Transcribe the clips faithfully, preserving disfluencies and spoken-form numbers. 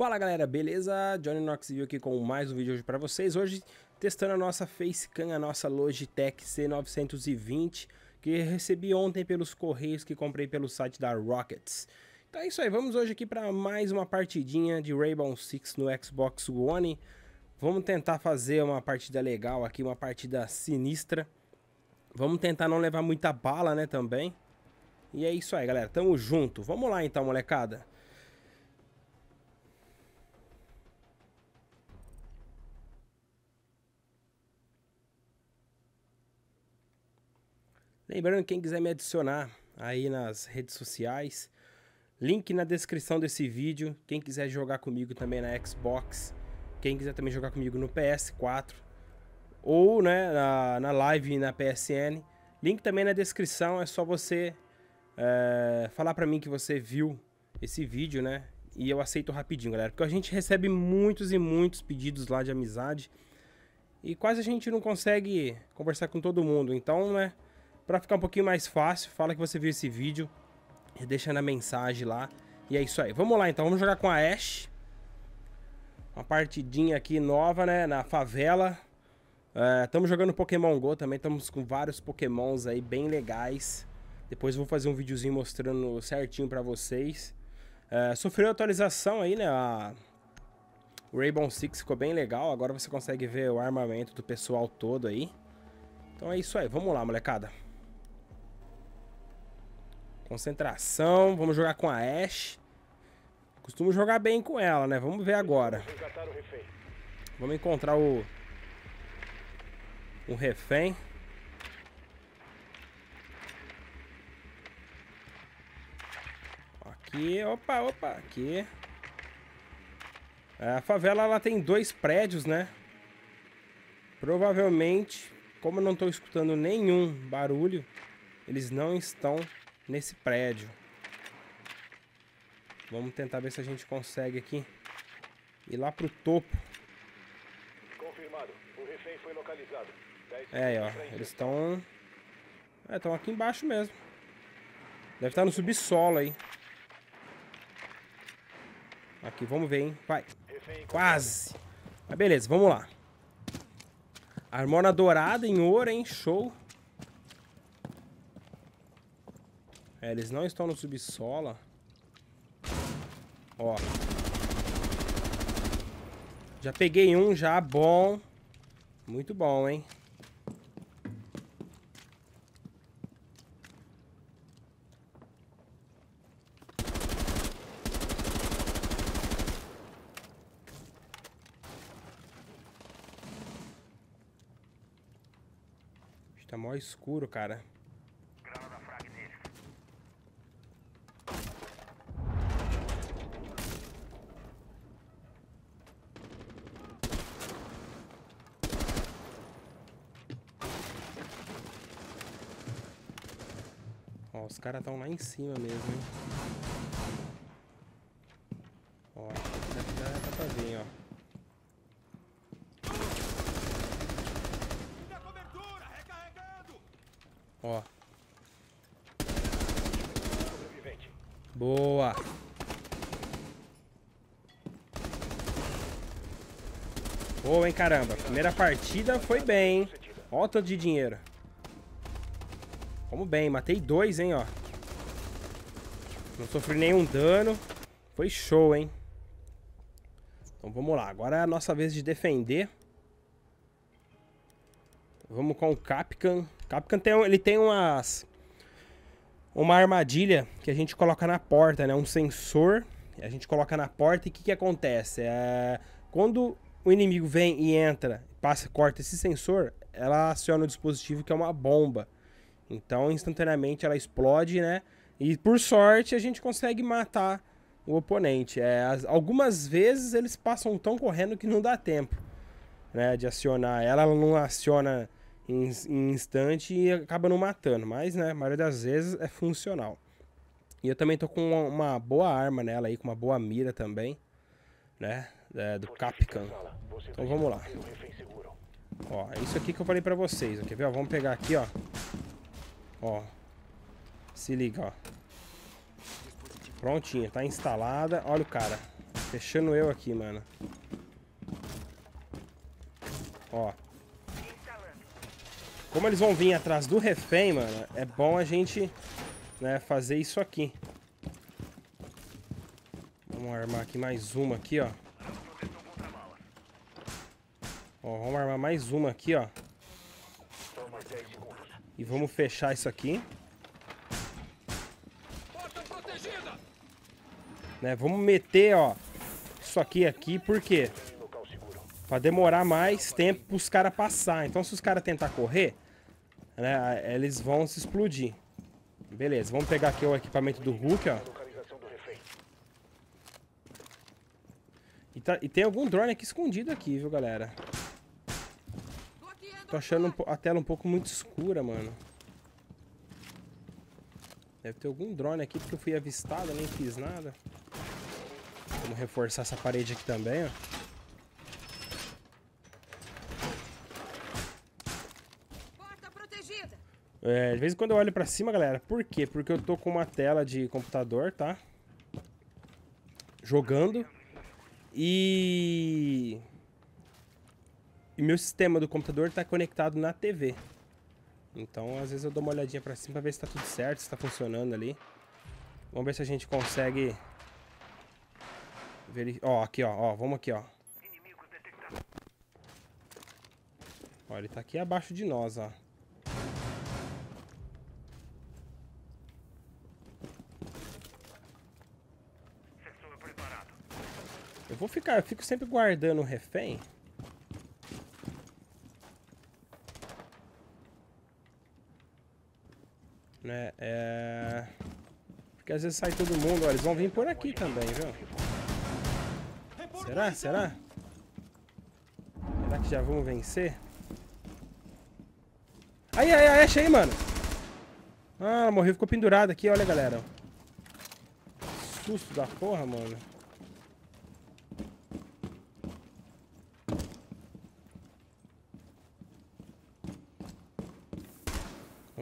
Fala galera, beleza? Johnny Nox viu aqui com mais um vídeo hoje para vocês. Hoje testando a nossa facecam, a nossa Logitech C novecentos e vinte, que recebi ontem pelos correios, que comprei pelo site da Rockets. Então é isso aí, vamos hoje aqui para mais uma partidinha de Rainbow Six no Xbox One. Vamos tentar fazer uma partida legal aqui, uma partida sinistra. Vamos tentar não levar muita bala, né, também. E é isso aí, galera, tamo junto. Vamos lá então, molecada. Lembrando, quem quiser me adicionar aí nas redes sociais, link na descrição desse vídeo. Quem quiser jogar comigo também na Xbox, quem quiser também jogar comigo no P S quatro, ou né, na, na live na P S N, link também na descrição. É só você é, falar pra mim que você viu esse vídeo, né? E eu aceito rapidinho, galera, porque a gente recebe muitos e muitos pedidos lá de amizade e quase a gente não consegue conversar com todo mundo, então, né? Pra ficar um pouquinho mais fácil, fala que você viu esse vídeo e deixa na mensagem lá. E é isso aí. Vamos lá então, vamos jogar com a Ashe. Uma partidinha aqui nova, né? Na favela. Estamos é, jogando Pokémon GO também. Estamos com vários Pokémons aí bem legais. Depois eu vou fazer um videozinho mostrando certinho pra vocês. É, sofreu atualização aí, né? A... O Rainbow Six ficou bem legal. Agora você consegue ver o armamento do pessoal todo aí. Então é isso aí. Vamos lá, molecada. Concentração, vamos jogar com a Ashe. Costumo jogar bem com ela, né? Vamos ver agora. Vamos encontrar o... um refém. Aqui, opa, opa, aqui. A favela, ela tem dois prédios, né? Provavelmente, como eu não estou escutando nenhum barulho, eles não estão... nesse prédio. Vamos tentar ver se a gente consegue aqui ir lá pro topo. Confirmado. O refém foi localizado. É, ó. Eles estão... É, estão aqui embaixo mesmo. Deve estar no subsolo aí. Aqui, vamos ver, hein. Vai. Quase. Mas beleza, vamos lá. Armona dourada em ouro, hein. Show. É, eles não estão no subsolo. Ó. Já peguei um, já. Bom. Muito bom, hein? Tá mó escuro, cara. Os caras estão lá em cima mesmo, hein? Ó, já dá pra ver, ó. Ó. Boa! Boa, hein, caramba. Primeira partida foi bem, hein? Ó o tanto de dinheiro. Vamos bem, matei dois, hein, ó. Não sofri nenhum dano. Foi show, hein. Então vamos lá, agora é a nossa vez de defender. Vamos com o Capcom. Capcom tem, ele tem umas... uma armadilha que a gente coloca na porta, né, um sensor. A gente coloca na porta e o que que acontece? É, quando o inimigo vem e entra, passa, corta esse sensor, ela aciona o dispositivo que é uma bomba. Então, instantaneamente ela explode, né? E por sorte a gente consegue matar o oponente. É, as, algumas vezes eles passam tão correndo que não dá tempo, né, de acionar. Ela não aciona em, em instante e acaba não matando. Mas, né, a maioria das vezes é funcional. E eu também tô com uma, uma boa arma nela aí, com uma boa mira também, né? É, do Capcom. Então vamos lá. Ó, é isso aqui que eu falei pra vocês, ó, quer ver? Ó, vamos pegar aqui, ó. Ó, se liga, ó. Prontinho, tá instalada. Olha o cara. Fechando eu aqui, mano. Ó. Como eles vão vir atrás do refém, mano, é bom a gente, né, fazer isso aqui. Vamos armar aqui mais uma aqui, ó. Ó, vamos armar mais uma aqui, ó. E vamos fechar isso aqui. Né, vamos meter, ó, isso aqui aqui, por quê? Pra demorar mais tempo pros caras passar. Então se os caras tentar correr, né, eles vão se explodir. Beleza, vamos pegar aqui o equipamento do Hulk, ó. E, tá, e tem algum drone aqui escondido aqui, viu, galera? Tô achando a tela um pouco muito escura, mano. Deve ter algum drone aqui, porque eu fui avistado, nem fiz nada. Vamos reforçar essa parede aqui também, ó. Porta protegida. É, de vez em quando eu olho pra cima, galera. Por quê? Porque eu tô com uma tela de computador, tá? Jogando. E... E meu sistema do computador tá conectado na T V. Então, às vezes eu dou uma olhadinha pra cima pra ver se tá tudo certo, se tá funcionando ali. Vamos ver se a gente consegue... Ver... Ó, aqui, ó, ó. Vamos aqui, ó. Ó, ele tá aqui abaixo de nós, ó. Eu vou ficar... Eu fico sempre guardando o refém... Né, é... Porque às vezes sai todo mundo, ó, eles vão vir por aqui também, viu? Será? Será? Será que já vamos vencer? Aí, aí, aí, achei, mano! Ah, morreu, ficou pendurado aqui, olha, galera. Susto da porra, mano.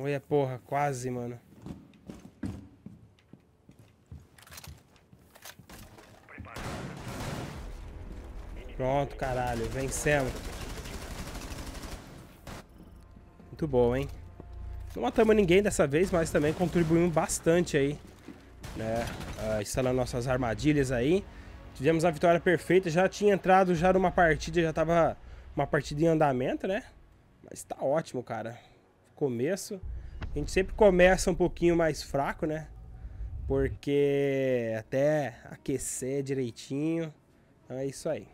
Olha, porra, quase, mano. Pronto, caralho, vencemos. Muito bom, hein? Não matamos ninguém dessa vez, mas também contribuímos bastante aí, né? Uh, instalando nossas armadilhas aí. Tivemos a vitória perfeita, já tinha entrado já numa partida, já tava uma partida em andamento, né? Mas tá ótimo, cara. Começo, a gente sempre começa um pouquinho mais fraco, né? Porque até aquecer direitinho, então é isso aí.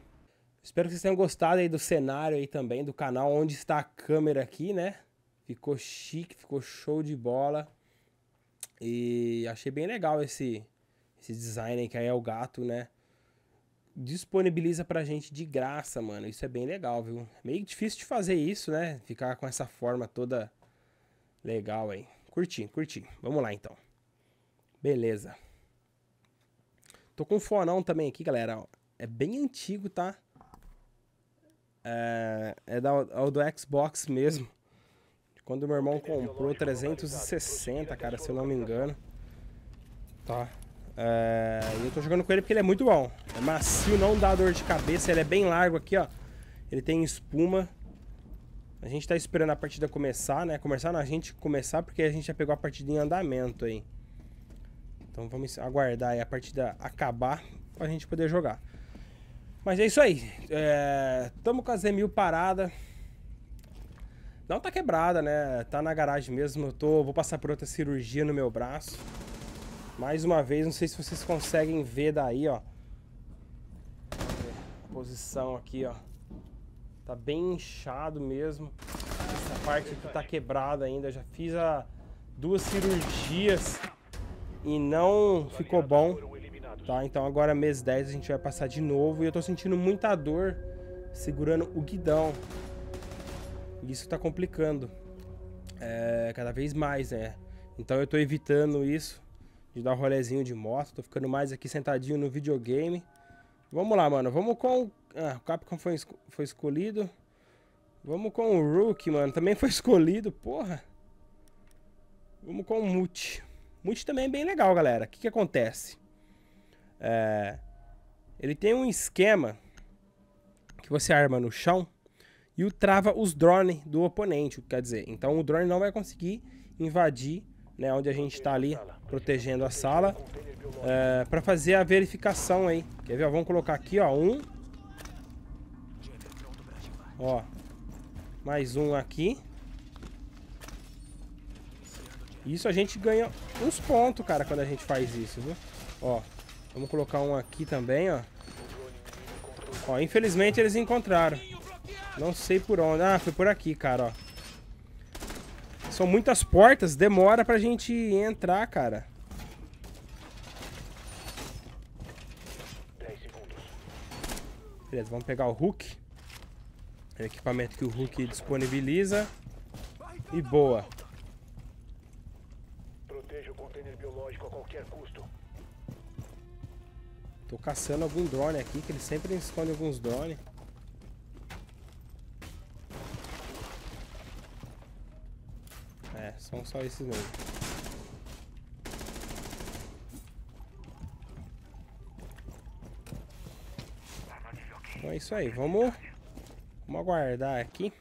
Espero que vocês tenham gostado aí do cenário aí também, do canal, onde está a câmera aqui, né? Ficou chique, ficou show de bola. E achei bem legal esse, esse design aí que aí é o gato, né? Disponibiliza pra gente de graça, mano. Isso é bem legal, viu? Meio difícil de fazer isso, né? Ficar com essa forma toda... Legal, aí. Curti, curti. Vamos lá, então. Beleza. Tô com um fonão também aqui, galera. É bem antigo, tá? É, é, da, é do Xbox mesmo. Quando meu irmão comprou trezentos e sessenta, cara, se eu não me engano. Tá. É, eu tô jogando com ele porque ele é muito bom. É macio, não dá dor de cabeça. Ele é bem largo aqui, ó. Ele tem espuma. A gente tá esperando a partida começar, né? Começar não, a gente começar porque a gente já pegou a partida em andamento aí. Então vamos aguardar aí a partida acabar pra gente poder jogar. Mas é isso aí. É... Tamo com a Z mil parada. Não tá quebrada, né? Tá na garagem mesmo. Eu tô... Vou passar por outra cirurgia no meu braço. Mais uma vez, não sei se vocês conseguem ver daí, ó. A posição aqui, ó. Tá bem inchado mesmo. Essa parte aqui tá quebrada ainda. Eu já fiz a duas cirurgias e não ficou bom. Tá, então agora mês dez a gente vai passar de novo. E eu tô sentindo muita dor segurando o guidão. E isso tá complicando. É, cada vez mais, né? Então eu tô evitando isso. De dar um rolezinho de moto. Tô ficando mais aqui sentadinho no videogame. Vamos lá, mano. Vamos com... Ah, o Capcom foi, foi escolhido. Vamos com o Rook, mano. Também foi escolhido, porra. Vamos com o Mute. Mute também é bem legal, galera. O que que acontece? É... Ele tem um esquema que você arma no chão e o trava os drones do oponente, quer dizer. Então o drone não vai conseguir invadir, né, onde a gente tá ali protegendo a sala, é, para fazer a verificação aí. Quer ver? Ó, vamos colocar aqui, ó, um. Ó, mais um aqui. Isso a gente ganha uns pontos, cara, quando a gente faz isso, viu? Ó, vamos colocar um aqui também, ó. Ó, infelizmente eles encontraram. Não sei por onde. Ah, foi por aqui, cara, ó. São muitas portas, demora pra gente entrar, cara. Beleza, vamos pegar o Hulk. É o equipamento que o Hulk disponibiliza. E boa. Proteja o container biológico a qualquer custo. Tô caçando algum drone aqui, que ele sempre esconde alguns drones. É, são só esses mesmo. Então é isso aí, vamos, vamos aguardar aqui.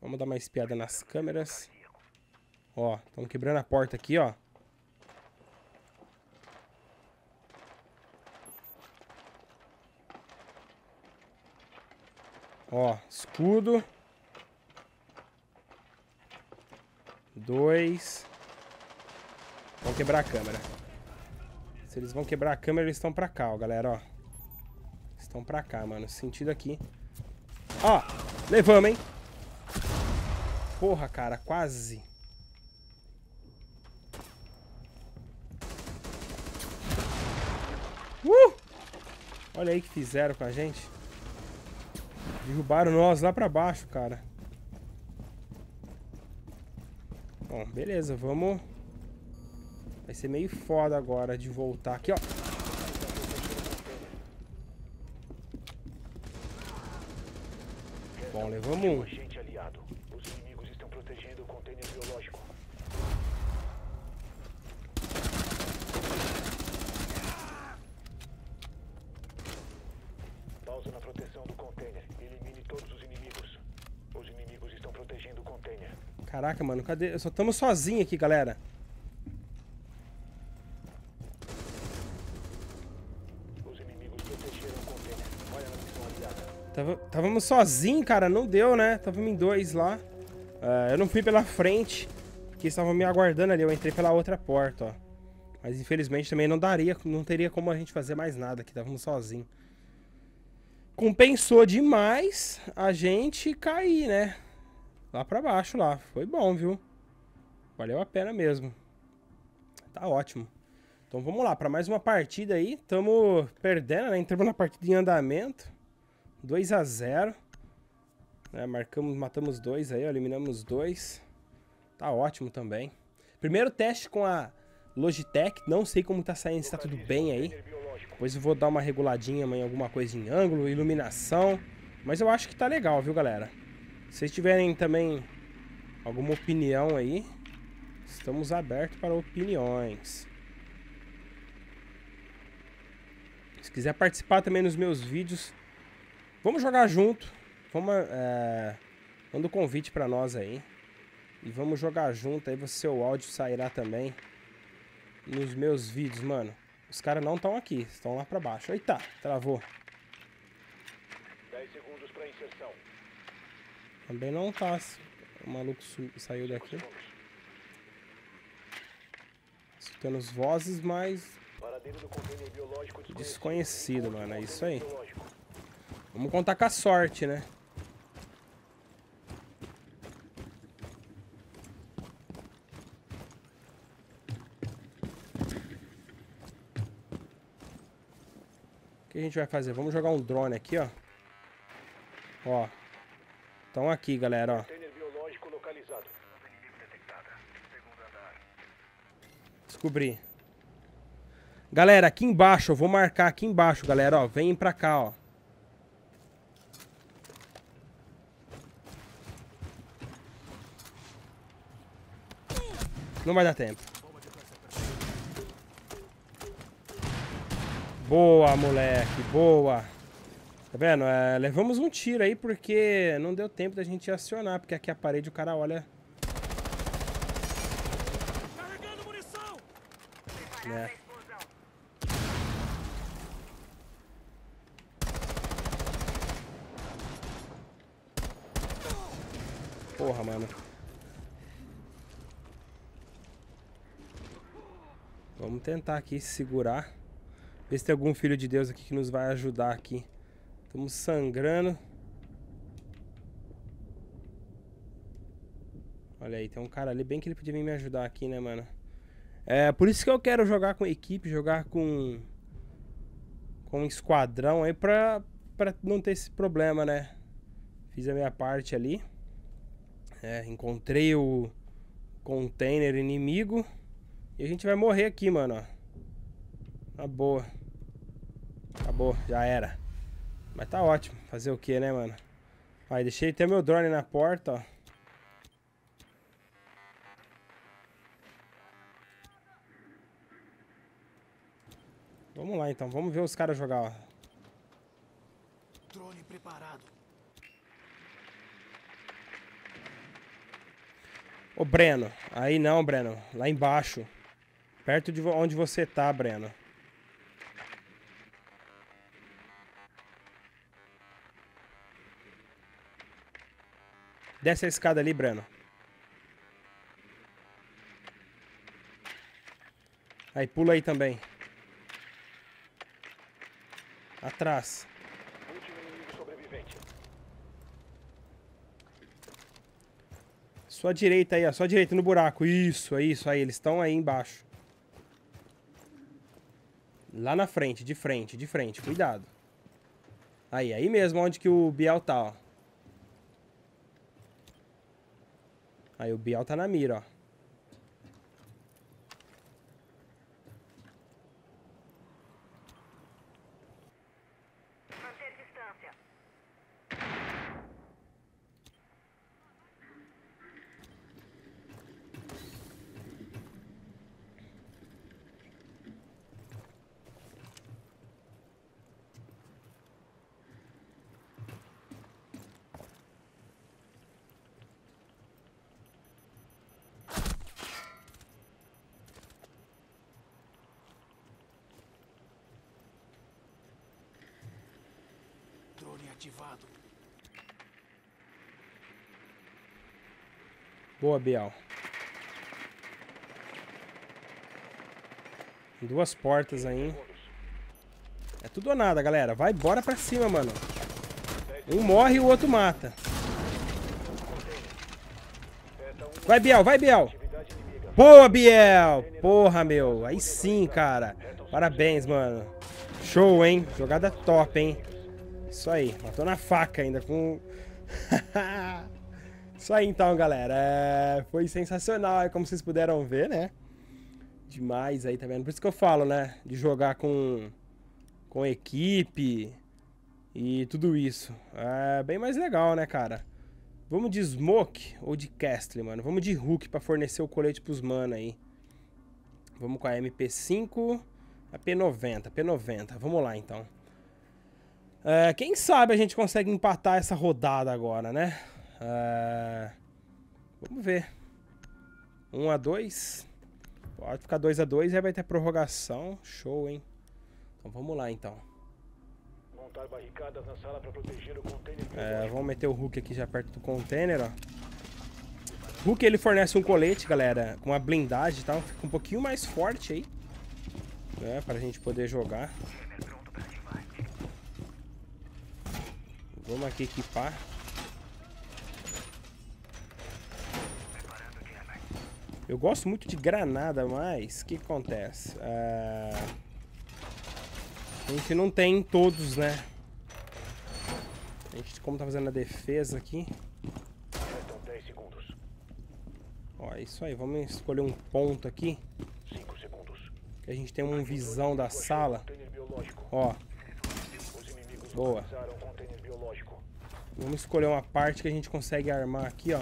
Vamos dar uma espiada nas câmeras. Ó, estão quebrando a porta aqui, ó. Ó, escudo. Dois. Vão quebrar a câmera. Se eles vão quebrar a câmera, eles estão pra cá, ó, galera, ó. Estão pra cá, mano. Sentido aqui. Ó, levamos, hein. Porra, cara, quase. Uh! Olha aí o que fizeram com a gente. Derrubaram nós lá pra baixo, cara. Bom, beleza, vamos... Vai ser meio foda agora de voltar aqui, ó. Bom, levamos um. Pausa na proteção do container. Elimine todos os inimigos. Os inimigos estão protegendo o container. Caraca, mano, cadê? Só estamos sozinhos aqui, galera. Os inimigos protegeram o container. Olha a missão aliada. Távamos sozinhos, cara. Não deu, né? Távamos em dois lá. Uh, eu não fui pela frente, porque estavam me aguardando ali. Eu entrei pela outra porta, ó. Mas infelizmente também não daria, não teria como a gente fazer mais nada aqui. Távamos sozinhos. Compensou demais a gente cair, né? Lá pra baixo, lá. Foi bom, viu? Valeu a pena mesmo. Tá ótimo. Então vamos lá, pra mais uma partida aí. Tamo perdendo, né? Entramos na partida em andamento. dois a zero. É, marcamos, matamos dois aí, ó, eliminamos dois. Tá ótimo também. Primeiro teste com a Logitech. Não sei como tá saindo, se tá tudo bem aí. Depois eu vou dar uma reguladinha em alguma coisa em ângulo, iluminação. Mas eu acho que tá legal, viu, galera? Se vocês tiverem também alguma opinião aí, estamos abertos para opiniões. Se quiser participar também nos meus vídeos, vamos jogar junto. Vamos, é, manda um convite para nós aí. E vamos jogar junto, aí o seu áudio sairá também nos meus vídeos, mano. Os caras não estão aqui, estão lá para baixo. Eita, travou. dez segundos para inserção. Também não tá. O maluco saiu daqui. Escutando as vozes, mas... Desconhecido, mano. É isso aí. Vamos contar com a sorte, né? O que a gente vai fazer? Vamos jogar um drone aqui, ó. Ó. Então aqui, galera, ó. Descobri. Galera, aqui embaixo, eu vou marcar aqui embaixo, galera, ó. Vem pra cá, ó. Não vai dar tempo. Boa, moleque, boa. Tá vendo? É, levamos um tiro aí porque não deu tempo da gente acionar, porque aqui a parede o cara olha... Carregando munição! É. Porra, mano. Vamos tentar aqui segurar. Ver se tem algum filho de Deus aqui que nos vai ajudar aqui. Estamos sangrando. Olha aí, tem um cara ali. Bem que ele podia vir me ajudar aqui, né, mano? É, por isso que eu quero jogar com equipe, jogar com... Com um esquadrão aí pra, pra não ter esse problema, né? Fiz a minha parte ali. É, encontrei o container inimigo. E a gente vai morrer aqui, mano, ó. Tá boa. Acabou, já era. Mas tá ótimo. Fazer o que, né, mano? Aí, deixei até meu drone na porta, ó. Vamos lá, então. Vamos ver os caras jogar, ó. Drone preparado. Ô, Breno, aí não, Breno, lá embaixo, perto de onde você tá, Breno. Desce a escada ali, Breno. Aí, pula aí também. Atrás. Sua direita aí, ó. Sua direita no buraco. Isso, é isso aí. Eles estão aí embaixo. Lá na frente, de frente, de frente. Cuidado. Aí, aí mesmo onde que o Biel tá, ó. Aí o Biel tá na mira, ó. Ativado. Boa, Biel. Tem duas portas aí. É tudo ou nada, galera. Vai embora pra cima, mano. Um morre e o outro mata. Vai, Biel, vai, Biel. Boa, Biel. Porra, meu. Aí sim, cara. Parabéns, mano. Show, hein? Jogada top, hein? Isso aí, matou na faca ainda com... Isso aí então, galera. É... Foi sensacional, é como vocês puderam ver, né? Demais aí, tá vendo? Por isso que eu falo, né? De jogar com, com equipe e tudo isso. É bem mais legal, né, cara? Vamos de Smoke ou de Castle, mano? Vamos de Hook pra fornecer o colete pros mano aí. Vamos com a M P cinco, a P noventa, P noventa. Vamos lá, então. Uh, quem sabe a gente consegue empatar essa rodada agora, né? Uh, vamos ver. um a dois. Pode ficar dois a dois e aí vai ter prorrogação. Show, hein? Então vamos lá, então. Montar barricadas na sala pra proteger o container. É, vamos meter o Hulk aqui já perto do container, ó. Hulk, ele fornece um colete, galera, com uma blindagem e tal. Fica um pouquinho mais forte aí, né, pra gente poder jogar. Vamos aqui equipar. Eu gosto muito de granada, mas o que acontece? Ah, a gente não tem todos, né? A gente, como tá fazendo a defesa aqui. Ó, é isso aí. Vamos escolher um ponto aqui. Que a gente tem uma visão da sala. Ó. Boa. Vamos escolher uma parte que a gente consegue armar aqui, ó.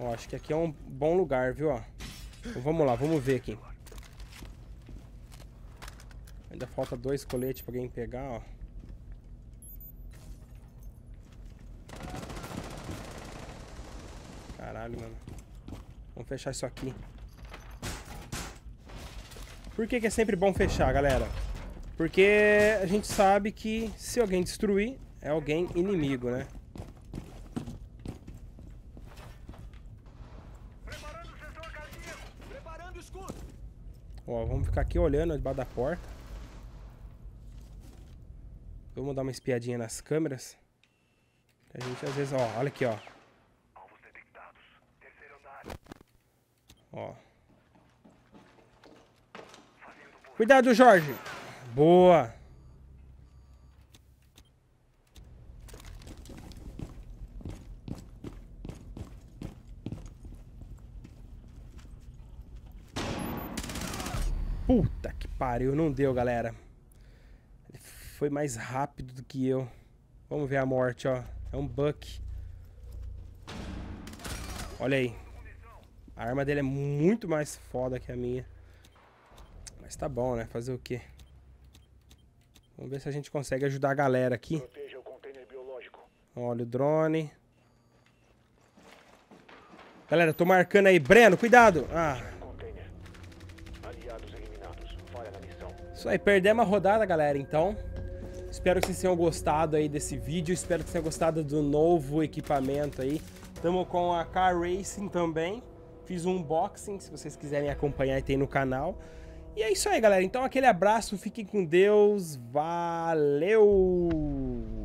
Ó, acho que aqui é um bom lugar, viu, ó. Então, vamos lá, vamos ver aqui. Ainda falta dois coletes pra alguém pegar, ó. Caralho, mano. Vamos fechar isso aqui. Por que que é sempre bom fechar, galera? Porque a gente sabe que se alguém destruir, é alguém inimigo, né? Ó, vamos ficar aqui olhando debaixo da porta. Vamos dar uma espiadinha nas câmeras. A gente às vezes, ó, olha aqui, ó. Ó. Cuidado, Jorge! Boa! Puta que pariu, não deu, galera. Ele foi mais rápido do que eu. Vamos ver a morte, ó. É um Buck. Olha aí. A arma dele é muito mais foda que a minha. Mas tá bom, né? Fazer o quê? Vamos ver se a gente consegue ajudar a galera aqui. Proteja o container biológico. Olha o drone. Galera, eu tô marcando aí. Breno, cuidado! Ah... Isso aí, perdemos a rodada, galera, então. Espero que vocês tenham gostado aí desse vídeo, espero que vocês tenham gostado do novo equipamento aí. Tamo com a Car Racing também, fiz um unboxing, se vocês quiserem acompanhar, tem no canal. E é isso aí, galera, então aquele abraço, fiquem com Deus, valeu!